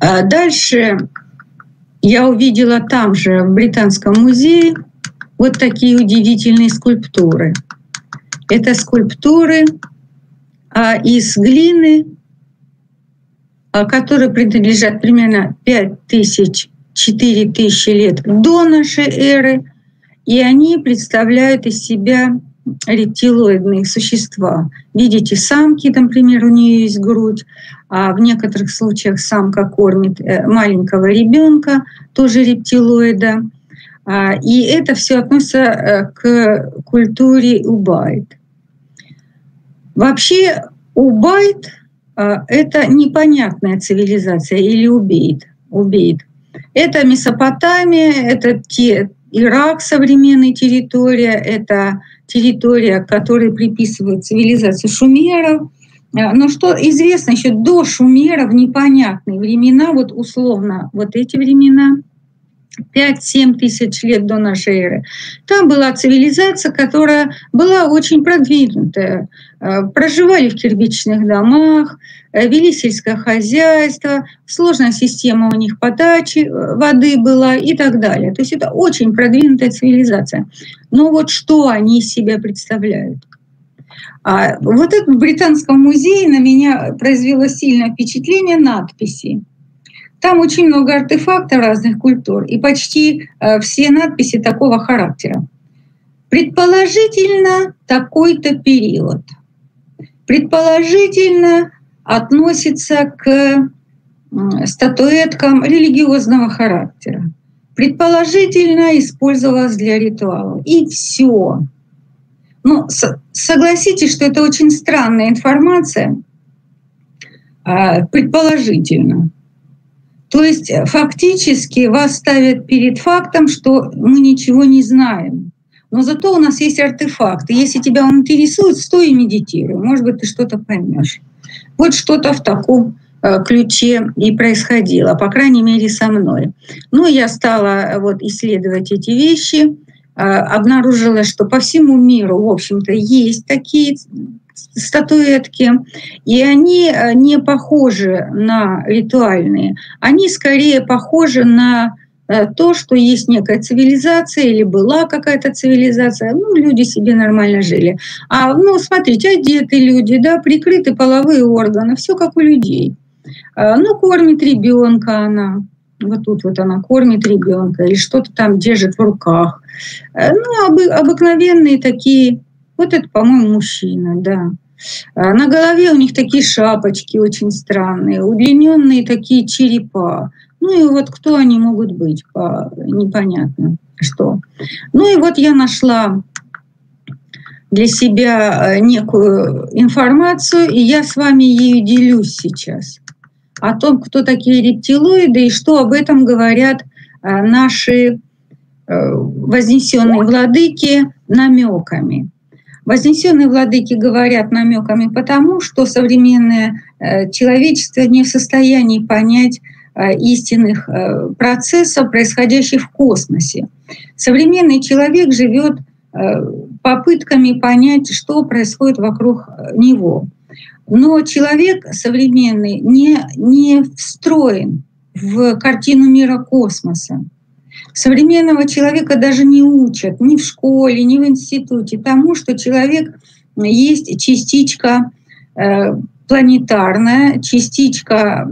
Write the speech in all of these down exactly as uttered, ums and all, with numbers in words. Дальше я увидела там же, в Британском музее, вот такие удивительные скульптуры. Это скульптуры из глины, которые принадлежат примерно пять тысяч — четыре тысячи лет до нашей эры, и они представляют из себя рептилоидные существа. Видите, самки, например, у нее есть грудь, а в некоторых случаях самка кормит маленького ребенка, тоже рептилоида. И это все относится к культуре Убайт. Вообще Убайт — это непонятная цивилизация, или Убейд. Убейд. Это Месопотамия, это те, Ирак, современная территория, это территория, которой приписывают цивилизацию шумеров. Но что известно еще до шумеров, непонятные времена, вот условно вот эти времена, пять-семь тысяч лет до нашей эры, там была цивилизация, которая была очень продвинутая. Проживали в кирпичных домах, вели сельское хозяйство, сложная система у них подачи воды была и так далее. То есть это очень продвинутая цивилизация. Но вот что они из себя представляют? А вот это в Британском музее на меня произвело сильное впечатление надписи. Там очень много артефактов разных культур, и почти э, все надписи такого характера. Предположительно, такой-то период. Предположительно, относится к э, статуэткам религиозного характера. Предположительно, использовалось для ритуала. И все. Ну, с- согласитесь, что это очень странная информация. Э, предположительно. То есть фактически вас ставят перед фактом, что мы ничего не знаем. Но зато у нас есть артефакты. Если тебя он интересует, стой и медитируй. Может быть, ты что-то поймешь. Вот что-то в таком ключе и происходило, по крайней мере, со мной. Ну, я стала вот исследовать эти вещи. Обнаружила, что по всему миру, в общем-то, есть такие статуэтки, и они не похожи на ритуальные, они скорее похожи на то, что есть некая цивилизация или была какая-то цивилизация, ну, люди себе нормально жили. А, ну, смотрите, одеты люди, да, прикрыты половые органы, все как у людей. Ну, кормит ребенка она. Вот тут вот она кормит ребенка или что-то там держит в руках. Ну, обы- обыкновенные такие. Вот это, по-моему, мужчина, да. На голове у них такие шапочки очень странные, удлиненные такие черепа. Ну и вот кто они могут быть, непонятно что. Ну и вот я нашла для себя некую информацию, и я с вами ею делюсь сейчас. О том, кто такие рептилоиды и что об этом говорят наши вознесенные владыки намеками. Вознесенные владыки говорят намеками потому, что современное человечество не в состоянии понять истинных процессов, происходящих в космосе. Современный человек живет попытками понять, что происходит вокруг него. Но человек современный не, не встроен в картину мира космоса. Современного человека даже не учат ни в школе, ни в институте тому, что человек есть частичка э, планетарная, частичка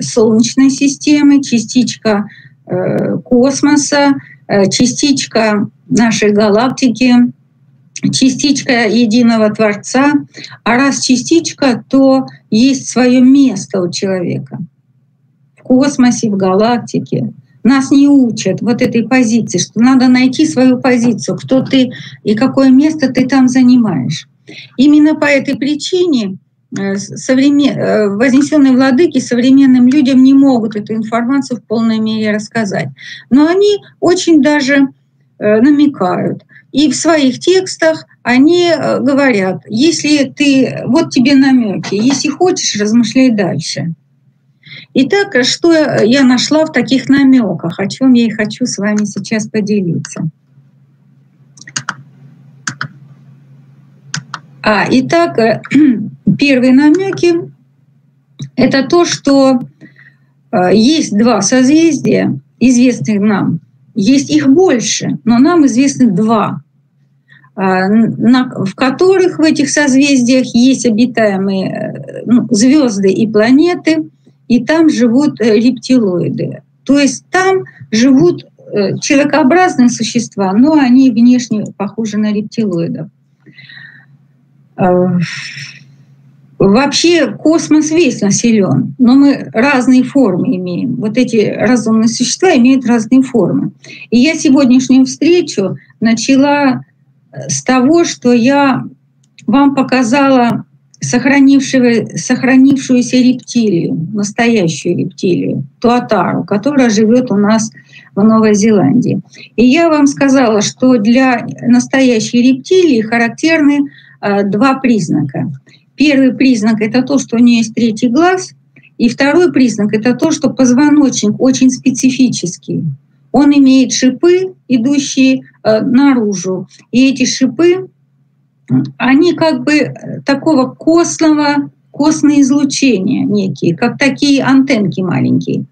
Солнечной системы, частичка э, космоса, э, частичка нашей галактики, частичка единого Творца, а раз частичка, то есть свое место у человека в космосе, в галактике. Нас не учат вот этой позиции, что надо найти свою позицию, кто ты и какое место ты там занимаешь. Именно по этой причине современ... вознесенные владыки современным людям не могут эту информацию в полной мере рассказать. Но они очень даже намекают. И в своих текстах они говорят, если ты, вот тебе намеки, если хочешь, размышляй дальше. Итак, что я нашла в таких намеках, о чем я и хочу с вами сейчас поделиться. А, итак, первые намеки — это то, что есть два созвездия, известных нам. Есть их больше, но нам известны два, в которых в этих созвездиях есть обитаемые ну, звезды и планеты, и там живут рептилоиды. То есть там живут человекообразные существа, но они внешне похожи на рептилоидов. Вообще космос весь населен, но мы разные формы имеем. Вот эти разумные существа имеют разные формы. И я сегодняшнюю встречу начала с того, что я вам показала сохранившуюся рептилию, настоящую рептилию, туатару, которая живет у нас в Новой Зеландии. И я вам сказала, что для настоящей рептилии характерны э, два признака. Первый признак — это то, что у нее есть третий глаз, и второй признак — это то, что позвоночник очень специфический. Он имеет шипы, идущие э, наружу, и эти шипы, они как бы такого костного, костное излучение некие, как такие антенки маленькие.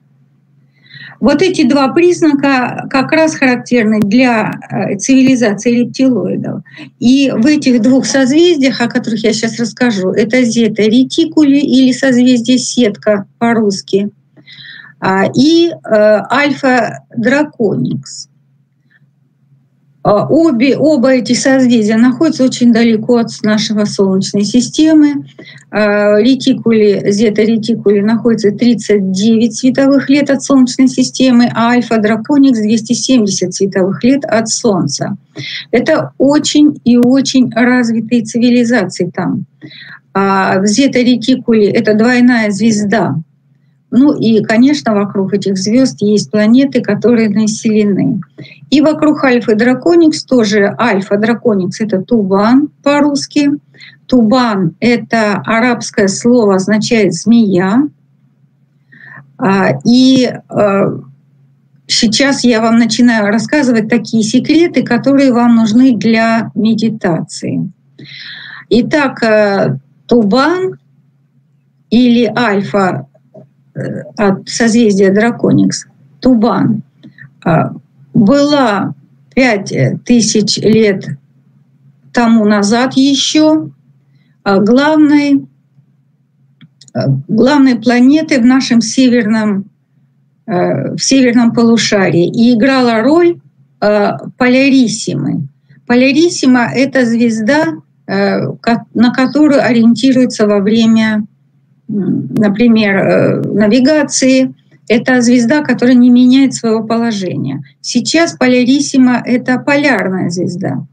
Вот эти два признака как раз характерны для цивилизации рептилоидов. И в этих двух созвездиях, о которых я сейчас расскажу, это Зета Ретикули или созвездие Сетка по-русски, и Альфа-Драконикс. Обе, оба эти созвездия находятся очень далеко от нашего Солнечной системы. Ретикули, Зета Ретикули находится тридцать девять световых лет от Солнечной системы, а Альфа-Драконикс двести семьдесят световых лет от Солнца. Это очень и очень развитые цивилизации там. В Зета Ретикули это двойная звезда. Ну и, конечно, вокруг этих звезд есть планеты, которые населены. И вокруг Альфа-Драконикс тоже. Альфа-Драконикс — это Тубан по-русски. Тубан — это арабское слово, означает «змея». И сейчас я вам начинаю рассказывать такие секреты, которые вам нужны для медитации. Итак, Тубан или Альфа от созвездия Драконикс, Тубан, была пять тысяч лет тому назад еще главной, главной планетой в нашем северном, в северном полушарии и играла роль Поляриссимы. Поляриссима — это звезда, на которую ориентируется во время, например, навигации. Это звезда, которая не меняет своего положения. Сейчас Поляриссима — это полярная звезда.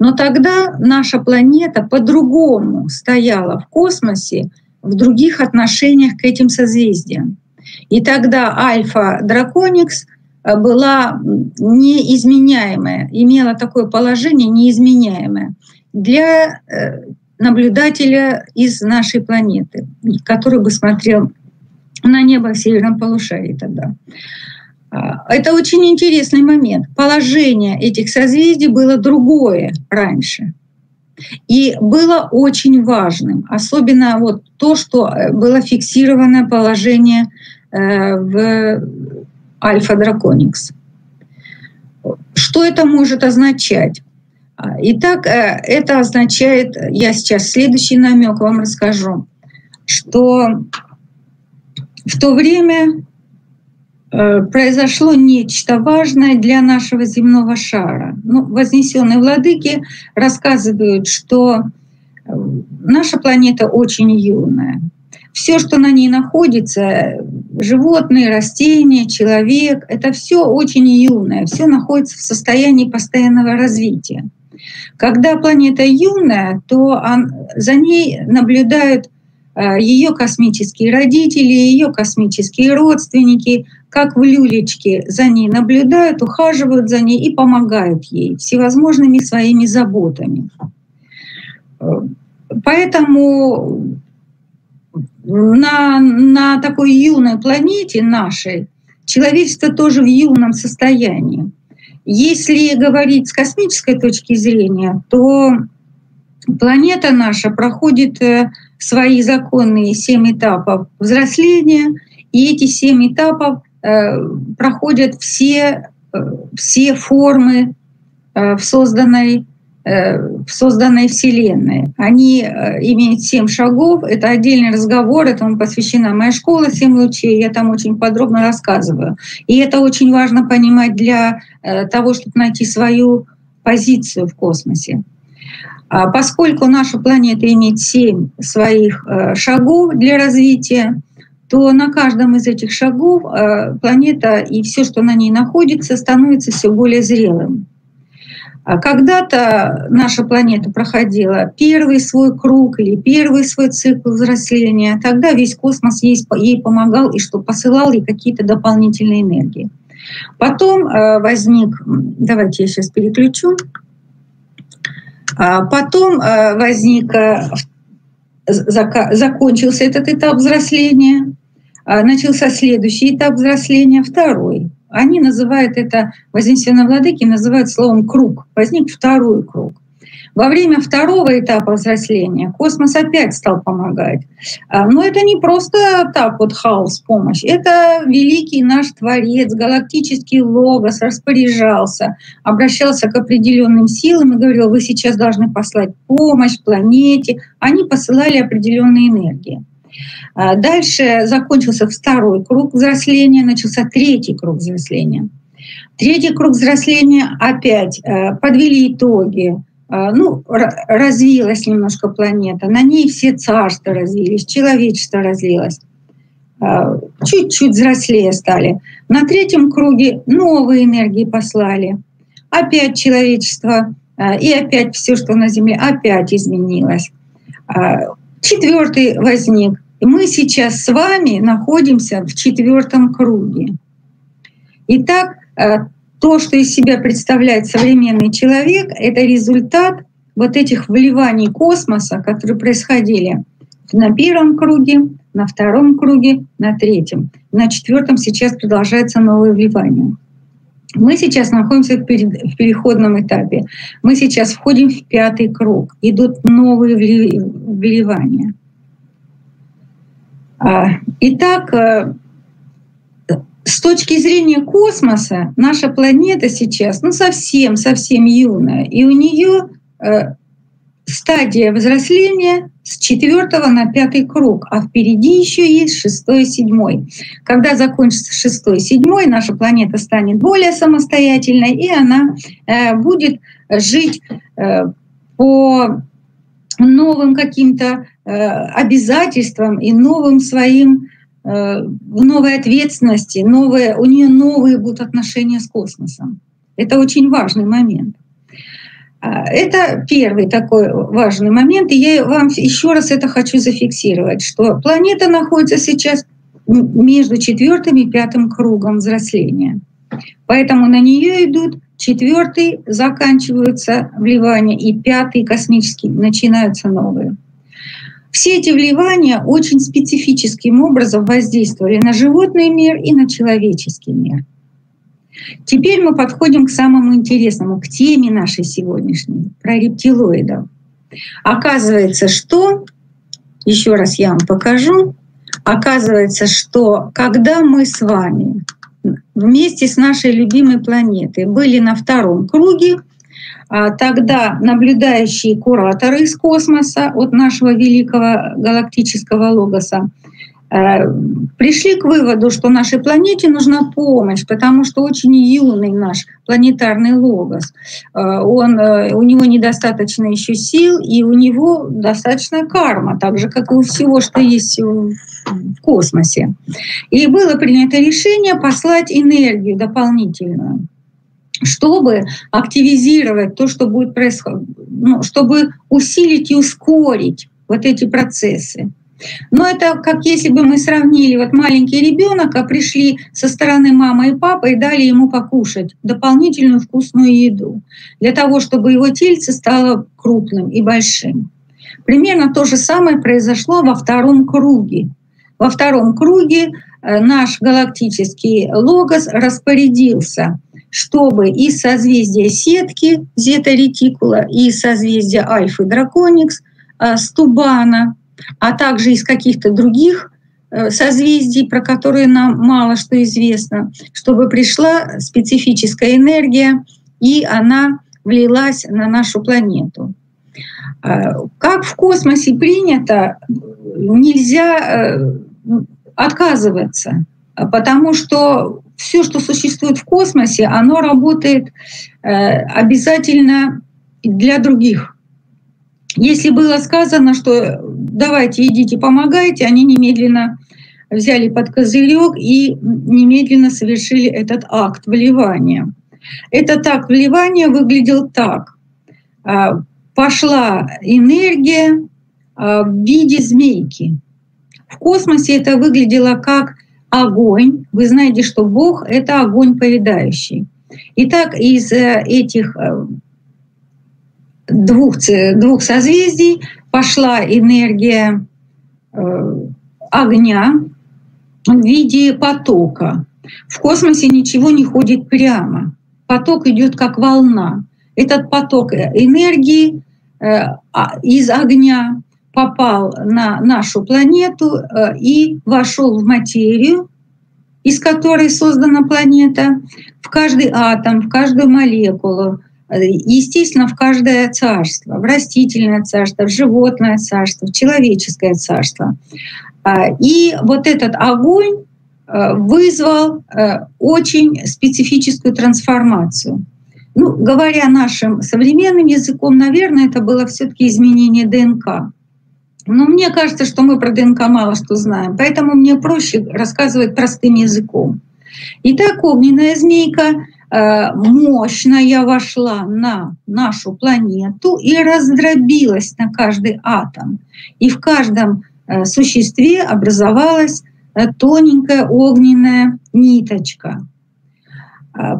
Но тогда наша планета по-другому стояла в космосе, в других отношениях к этим созвездиям. И тогда Альфа-Драконикс была неизменяемая, имела такое положение неизменяемое для наблюдателя из нашей планеты, который бы смотрел на небо в северном полушарии тогда. Это очень интересный момент. Положение этих созвездий было другое раньше. И было очень важным, особенно вот то, что было фиксированное положение в Альфа-Драконикс. Что это может означать? Итак, это означает, я сейчас следующий намек вам расскажу, что в то время произошло нечто важное для нашего земного шара. Ну, вознесенные владыки рассказывают, что наша планета очень юная. Все, что на ней находится, животные, растения, человек, это все очень юное, все находится в состоянии постоянного развития. Когда планета юная, то за ней наблюдают ее космические родители, ее космические родственники, как в люлечке за ней наблюдают, ухаживают за ней и помогают ей всевозможными своими заботами. Поэтому на, на такой юной планете нашей человечество тоже в юном состоянии. Если говорить с космической точки зрения, то планета наша проходит свои законные семь этапов взросления, И эти семь этапов э, проходят все, э, все формы э, в, созданной, э, в созданной Вселенной. Они э, имеют семь шагов. Это отдельный разговор, этому посвящена моя школа «Семь лучей». Я там очень подробно рассказываю. И это очень важно понимать для э, того, чтобы найти свою позицию в космосе. Поскольку наша планета имеет семь своих шагов для развития, то на каждом из этих шагов планета и все, что на ней находится, становится все более зрелым. Когда-то наша планета проходила первый свой круг или первый свой цикл взросления, тогда весь космос ей помогал и что посылал ей какие-то дополнительные энергии. Потом возник, давайте я сейчас переключу. Потом возник, закончился этот этап взросления, начался следующий этап взросления, второй. Они называют это, вознесенные владыки называют словом круг, возник второй круг. Во время второго этапа взросления космос опять стал помогать. Но это не просто так вот хаос, помощь. Это великий наш Творец, галактический логос распоряжался, обращался к определенным силам и говорил: вы сейчас должны послать помощь планете. Они посылали определенные энергии. Дальше закончился второй круг взросления, начался третий круг взросления. Третий круг взросления опять подвели итоги. Ну, развилась немножко планета, на ней все царства развились, человечество развилось, чуть-чуть взрослее стали. На третьем круге новые энергии послали. Опять человечество, и опять все, что на Земле, опять изменилось. Четвертый возник. И мы сейчас с вами находимся в четвертом круге. Итак, то, что из себя представляет современный человек, это результат вот этих вливаний космоса, которые происходили на первом круге, на втором круге, на третьем. На четвертом сейчас продолжается новое вливание. Мы сейчас находимся в переходном этапе. Мы сейчас входим в пятый круг. Идут новые вливания. Итак, с точки зрения космоса наша планета сейчас ну, совсем-совсем юная, и у нее э, стадия взросления с четвертого на пятый круг, а впереди еще есть шестой и седьмой. Когда закончится шестой и седьмой, наша планета станет более самостоятельной, и она э, будет жить э, по новым каким-то э, обязательствам и новым своим... в новой ответственности, новые, у нее новые будут отношения с космосом. Это очень важный момент. Это первый такой важный момент, и я вам еще раз это хочу зафиксировать, что планета находится сейчас между четвертым и пятым кругом взросления. Поэтому на нее идут четвертый, заканчиваются вливания, и пятый космический, начинаются новые. Все эти вливания очень специфическим образом воздействовали на животный мир и на человеческий мир. Теперь мы подходим к самому интересному, к теме нашей сегодняшней, про рептилоидов. Оказывается, что, еще раз я вам покажу, оказывается, что когда мы с вами вместе с нашей любимой планетой были на втором круге, тогда наблюдающие кураторы из космоса от нашего великого галактического логоса пришли к выводу, что нашей планете нужна помощь, потому что очень юный наш планетарный логос. Он, у него недостаточно еще сил, и у него достаточная карма, так же, как и у всего, что есть в космосе. И было принято решение послать энергию дополнительную, чтобы активизировать то, что будет происходить, ну, чтобы усилить и ускорить вот эти процессы. Но это как если бы мы сравнили вот маленький ребенок, а пришли со стороны мама и папа и дали ему покушать дополнительную вкусную еду для того, чтобы его тельце стало крупным и большим. Примерно то же самое произошло во втором круге. Во втором круге наш галактический логос распорядился, чтобы из созвездия Сетки, Зета Ретикула, и из созвездия Альфы-Драконикс, э, с Тубана, а также из каких-то других созвездий, про которые нам мало что известно, чтобы пришла специфическая энергия, и она влилась на нашу планету. Как в космосе принято, нельзя отказываться, потому что все, что существует в космосе, оно работает обязательно для других. Если было сказано, что давайте, идите, помогайте, они немедленно взяли под козырек и немедленно совершили этот акт вливания. Этот акт вливания выглядел так. Пошла энергия в виде змейки. В космосе это выглядело как огонь. Вы знаете, что Бог — это огонь поедающий. Итак, из этих двух, двух созвездий пошла энергия огня в виде потока. В космосе ничего не ходит прямо. Поток идет как волна. Этот поток энергии из огня попал на нашу планету и вошел в материю, из которой создана планета, в каждый атом, в каждую молекулу, естественно, в каждое царство, в растительное царство, в животное царство, в человеческое царство. И вот этот огонь вызвал очень специфическую трансформацию. Ну, говоря нашим современным языком, наверное, это было все-таки изменение ДНК. Но мне кажется, что мы про ДНК мало что знаем, поэтому мне проще рассказывать простым языком. Итак, огненная змейка мощная вошла на нашу планету и раздробилась на каждый атом. И в каждом существе образовалась тоненькая огненная ниточка.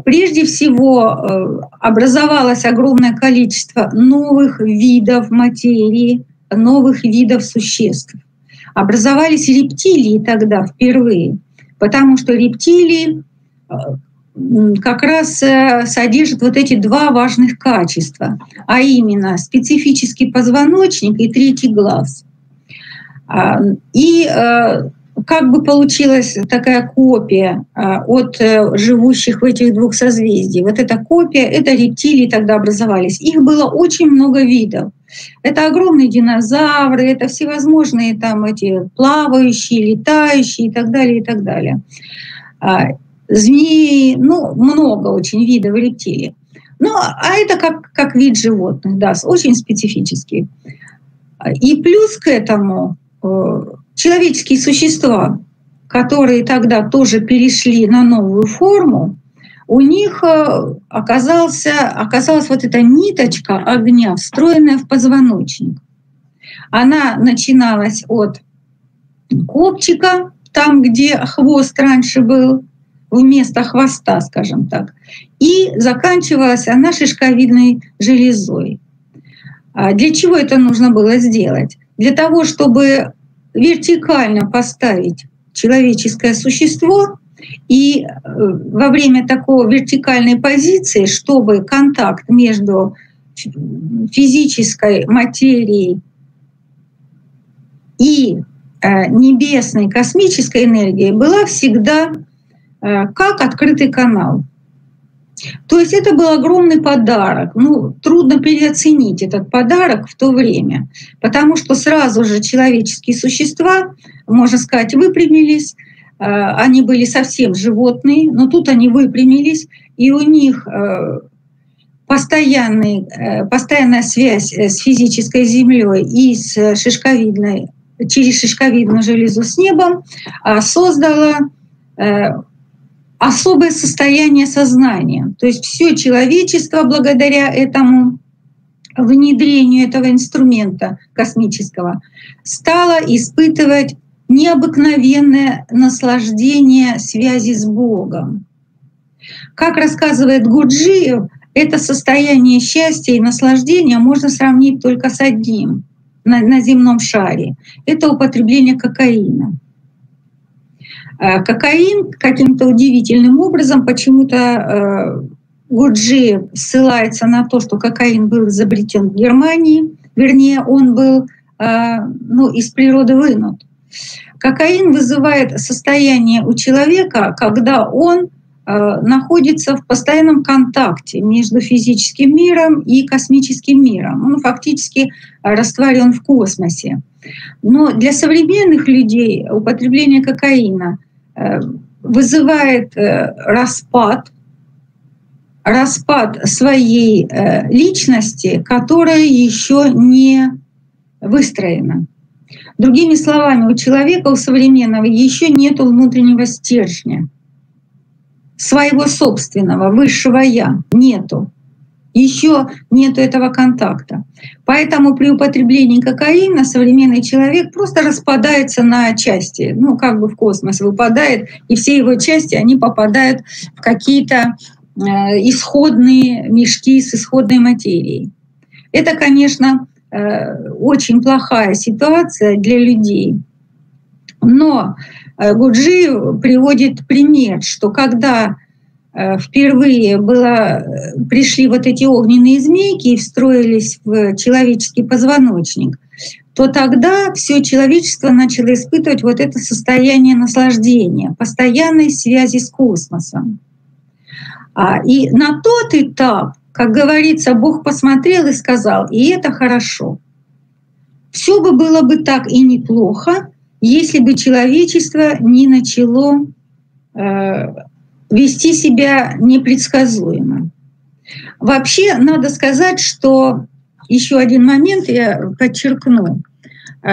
Прежде всего образовалось огромное количество новых видов материи, новых видов существ. Образовались рептилии тогда впервые, потому что рептилии как раз содержат вот эти два важных качества, а именно специфический позвоночник и третий глаз. И как бы получилась такая копия от живущих в этих двух созвездий. Вот эта копия, это рептилии тогда образовались. Их было очень много видов. Это огромные динозавры, это всевозможные там эти плавающие, летающие и так далее, и так далее. Змеи, ну, много очень видов рептилий. Ну, а это как, как вид животных, да, очень специфический. И плюс к этому человеческие существа, которые тогда тоже перешли на новую форму, у них оказался, оказалась вот эта ниточка огня, встроенная в позвоночник. Она начиналась от копчика, там, где хвост раньше был, вместо хвоста, скажем так, и заканчивалась она шишковидной железой. Для чего это нужно было сделать? Для того, чтобы вертикально поставить человеческое существо, и во время такой вертикальной позиции, чтобы контакт между физической материей и небесной космической энергией была всегда как открытый канал. То есть это был огромный подарок. Ну, трудно переоценить этот подарок в то время, потому что сразу же человеческие существа, можно сказать, выпрямились. Они были совсем животные, но тут они выпрямились, и у них постоянный, постоянная связь с физической землей и с шишковидной, через шишковидную железу с небом создала особое состояние сознания. То есть все человечество благодаря этому внедрению этого инструмента космического стало испытывать необыкновенное наслаждение связи с Богом. Как рассказывает Гурджиев, это состояние счастья и наслаждения можно сравнить только с одним на, на земном шаре. Это употребление кокаина. Кокаин каким-то удивительным образом, почему-то Гурджиев ссылается на то, что кокаин был изобретен в Германии, вернее, он был, ну, из природы вынут. Кокаин вызывает состояние у человека, когда он находится в постоянном контакте между физическим миром и космическим миром. Он фактически растворен в космосе. Но для современных людей употребление кокаина вызывает распад, распад своей личности, которая еще не выстроена. Другими словами, у человека, у современного, еще нет внутреннего стержня. Своего собственного, высшего «я» нету. Еще нету этого контакта. Поэтому при употреблении кокаина современный человек просто распадается на части, ну как бы в космос выпадает, и все его части, они попадают в какие-то э, исходные мешки с исходной материей. Это, конечно, э, очень плохая ситуация для людей. Но Гурджиев приводит пример, что когда впервые было, пришли вот эти огненные змейки и встроились в человеческий позвоночник, то тогда все человечество начало испытывать вот это состояние наслаждения, постоянной связи с космосом. И на тот этап, как говорится, Бог посмотрел и сказал, и это хорошо. Все бы было бы так и неплохо, если бы человечество не начало э, вести себя непредсказуемо. Вообще, надо сказать, что еще один момент я подчеркну,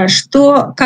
что как